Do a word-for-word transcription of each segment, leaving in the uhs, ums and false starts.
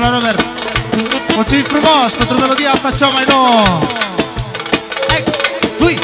la Robert. Mulțumim frumos pentru melodia asta cea mai nouă. Hai, dui!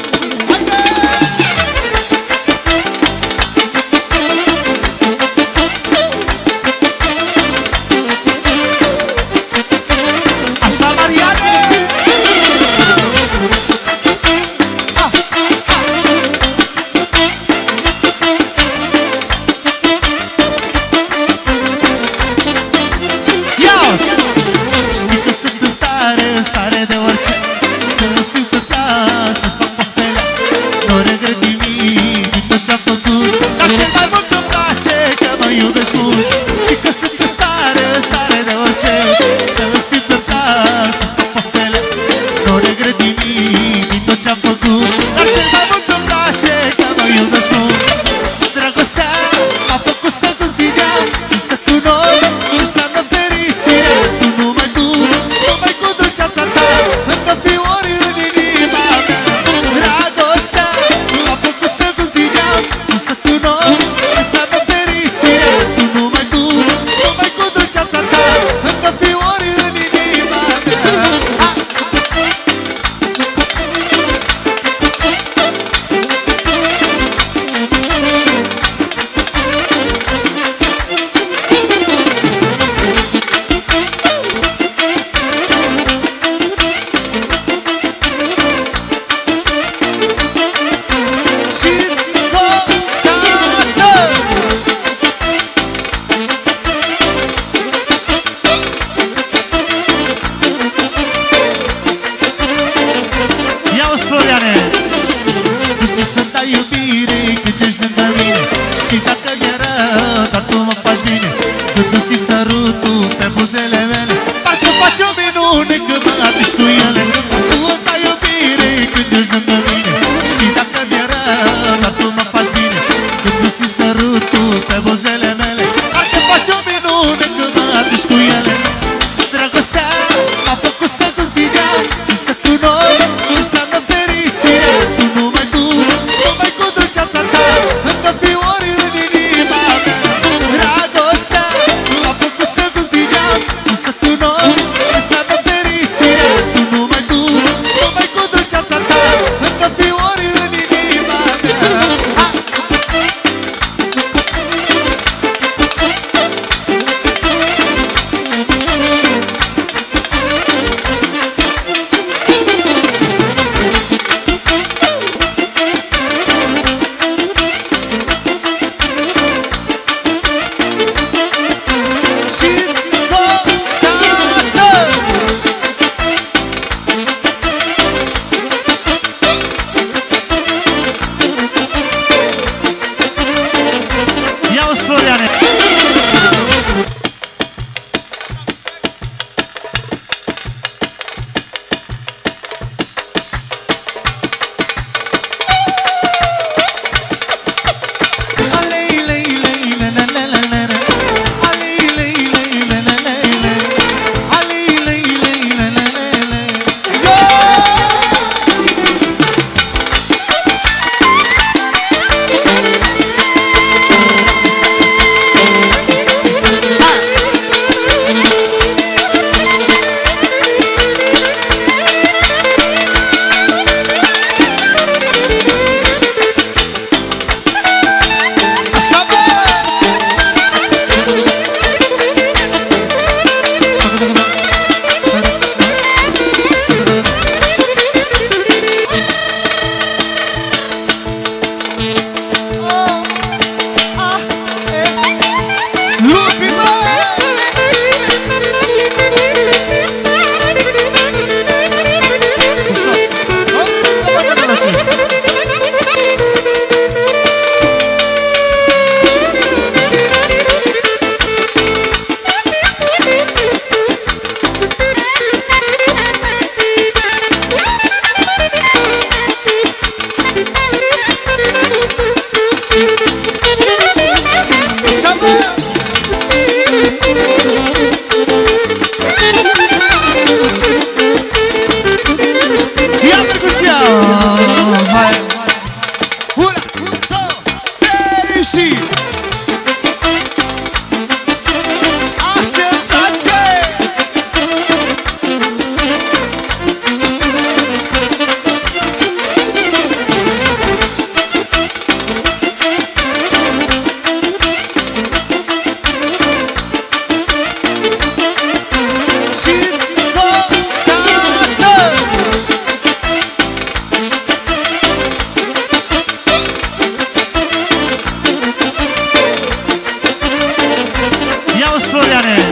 الأصول يعني.